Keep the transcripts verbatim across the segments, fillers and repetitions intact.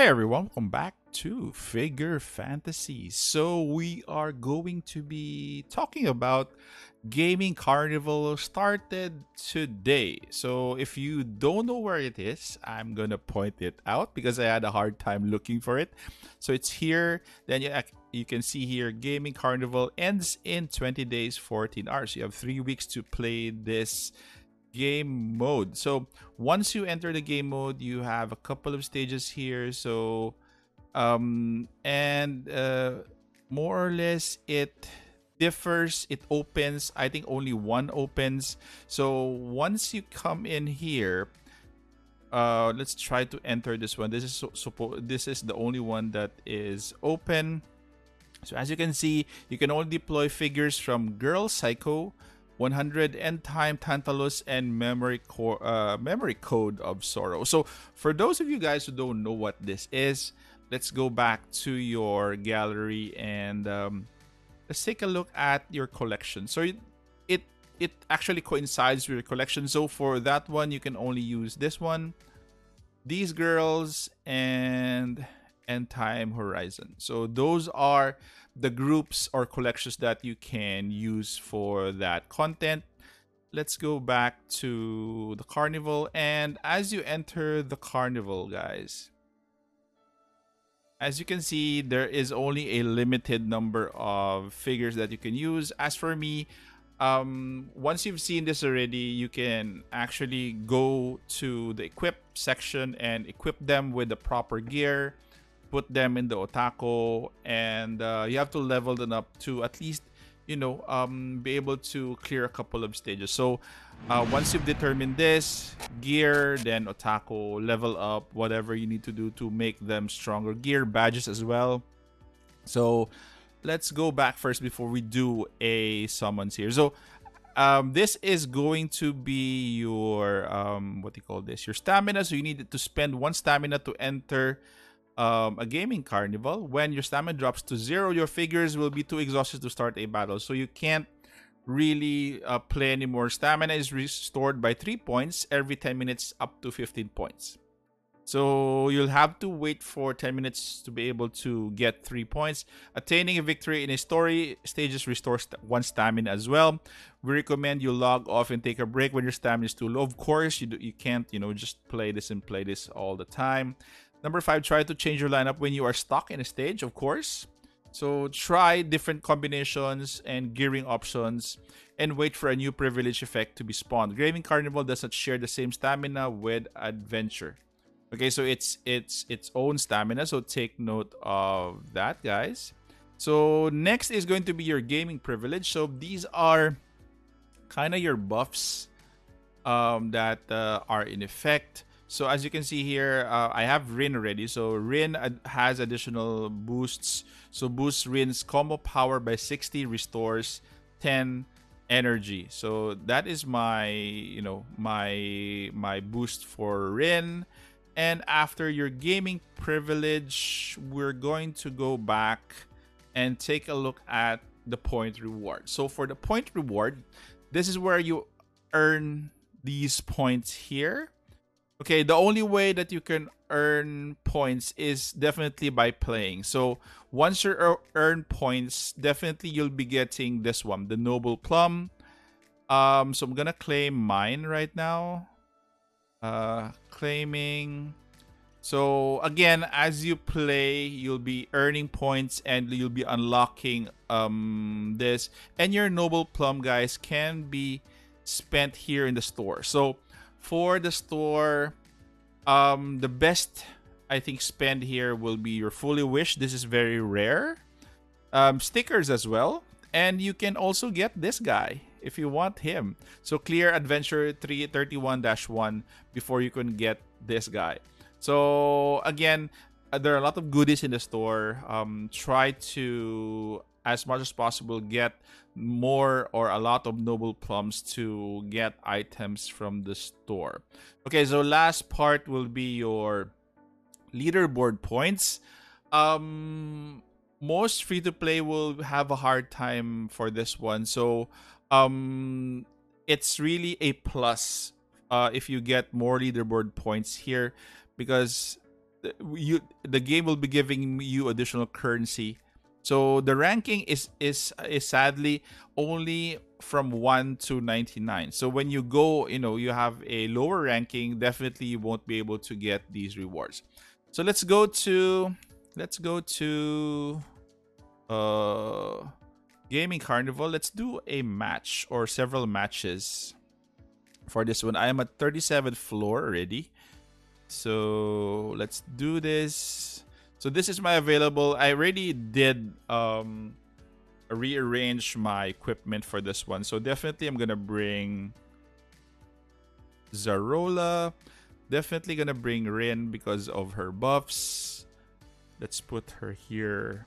Hey everyone, welcome back to Figure Fantasy. So we are going to be talking about Gaming Carnival started today. So if you don't know where it is, I'm gonna point it out because I had a hard time looking for it. So it's here. Then you, you can see here, Gaming Carnival ends in twenty days, fourteen hours. You have three weeks to play this game mode. So once you enter the game mode, you have a couple of stages here. So um and uh more or less it differs. It opens, I think only one opens. So once you come in here, uh let's try to enter this one. This is so, so this is the only one that is open. So as you can see, you can only deploy figures from Girl Psycho one hundred, End Time, Tantalus, and memory core uh, memory Code of Sorrow. So for those of you guys who don't know what this is, let's go back to your gallery and um, let's take a look at your collection. So it, it it actually coincides with your collection. So for that one, you can only use this one, these girls, and End Time Horizon. So those are the groups or collections that you can use for that content. Let's go back to the carnival, and as you enter the carnival, guys, as you can see, there is only a limited number of figures that you can use. As for me, um once you've seen this already, you can actually go to the equip section and equip them with the proper gear, put them in the Otako, and uh, you have to level them up to at least, you know, um, be able to clear a couple of stages. So uh, once you've determined this, gear, then Otako, level up, whatever you need to do to make them stronger. Gear, badges as well. So let's go back first before we do a summons here. So um, this is going to be your, um, what do you call this? Your stamina. So you need to spend one stamina to enter Um, a gaming carnival. When your stamina drops to zero, your figures will be too exhausted to start a battle. So you can't really uh, play anymore. Stamina is restored by three points every ten minutes up to fifteen points. So you'll have to wait for ten minutes to be able to get three points. Attaining a victory in a story stages restores one stamina as well. We recommend you log off and take a break when your stamina is too low. Of course, you, do, you can't, you know, just play this and play this all the time. Number five, try to change your lineup when you are stuck in a stage, of course. So try different combinations and gearing options and wait for a new privilege effect to be spawned. Gaming Carnival does not share the same stamina with Adventure. Okay, so it's it's its own stamina, so take note of that, guys. So next is going to be your gaming privilege. So these are kind of your buffs um, that uh, are in effect. So as you can see here, uh, I have Rin already. So Rin ad has additional boosts. So boosts Rin's combo power by sixty, restores ten energy. So that is my, you know, my my boost for Rin. And after your gaming privilege, we're going to go back and take a look at the point reward. So for the point reward, this is where you earn these points here. Okay, the only way that you can earn points is definitely by playing. So once you earn points, definitely you'll be getting this one, the Noble Plum. Um, so I'm gonna claim mine right now. Uh, claiming. So again, as you play, you'll be earning points and you'll be unlocking um, this. And your Noble Plum, guys, can be spent here in the store. So for the store, um, the best, I think, spend here will be your Fully Wish. This is very rare. Um, stickers as well. And you can also get this guy if you want him. So clear Adventure three thirty-one dash one before you can get this guy. So again, there are a lot of goodies in the store. Um, try to, as much as possible, get more or a lot of Noble Plums to get items from the store. Okay, so last part will be your leaderboard points. Um, most free-to-play will have a hard time for this one. So um, it's really a plus uh, if you get more leaderboard points here, because you the game will be giving you additional currency. So the ranking is is is sadly only from one to ninety-nine. So when you go, you know, you have a lower ranking, definitely you won't be able to get these rewards. So let's go to let's go to uh Gaming Carnival. Let's do a match or several matches for this one. I am at thirty-seventh floor already. So let's do this. So this is my available. I already did um, rearrange my equipment for this one. So definitely I'm going to bring Zarola. Definitely going to bring Rin because of her buffs. Let's put her here.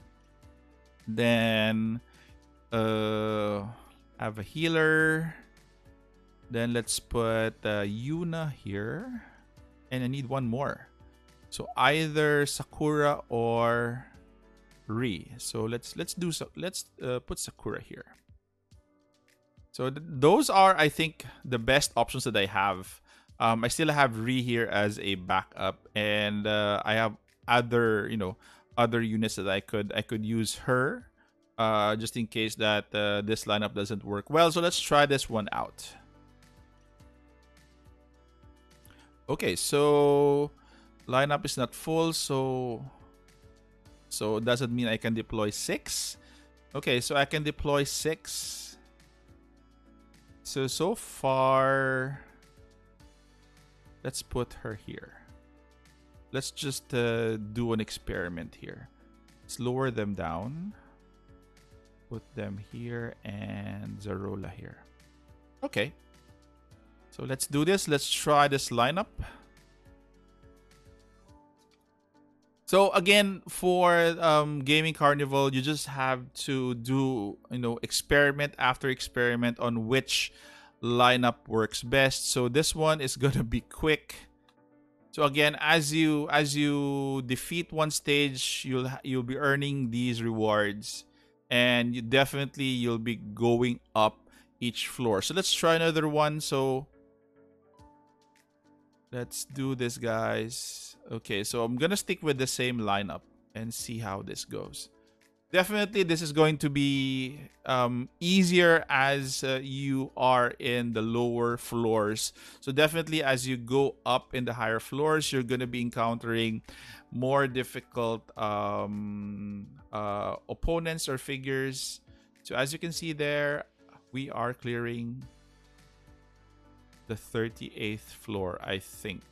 Then uh, I have a healer. Then let's put uh, Yuna here. And I need one more. So either Sakura or Ri. So let's let's do so. Let's uh, put Sakura here. So th those are, I think, the best options that I have. Um, I still have Ri here as a backup, and uh, I have other, you know, other units that I could I could use her, uh, just in case that uh, this lineup doesn't work well. So let's try this one out. Okay, so. Lineup is not full, so so it doesn't mean I can deploy six. Okay, so I can deploy six. So so far, let's put her here. Let's just uh, do an experiment here. Let's lower them down. Put them here and Zarola here. Okay. So let's do this. Let's try this lineup. So again, for um, Gaming Carnival, you just have to do, you know, experiment after experiment on which lineup works best. So this one is gonna be quick. So again, as you as you defeat one stage, you'll you'll be earning these rewards, and you definitely you'll be going up each floor. So let's try another one. So let's do this, guys. Okay, so I'm gonna stick with the same lineup and see how this goes. Definitely, this is going to be um, easier as uh, you are in the lower floors. So definitely, as you go up in the higher floors, you're gonna be encountering more difficult um, uh, opponents or figures. So as you can see there, we are clearing the thirty-eighth floor, I think.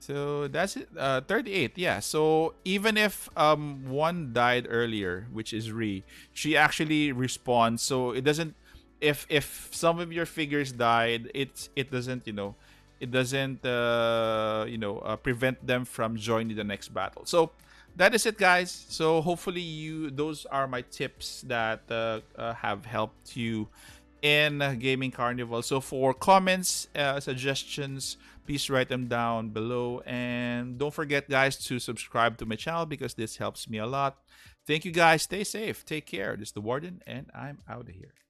So that's it. Uh, thirty-eight, yeah. So even if um, one died earlier, which is Ri, she actually respawns. So it doesn't. If if some of your figures died, it it doesn't. You know, it doesn't. Uh, you know, uh, prevent them from joining the next battle. So that is it, guys. So hopefully you. Those are my tips that uh, uh, have helped you in Gaming Carnival. So for comments, uh, suggestions, please write them down below, and don't forget, guys, to subscribe to my channel because this helps me a lot. Thank you, guys. Stay safe, take care. This is the Warden, and I'm out of here.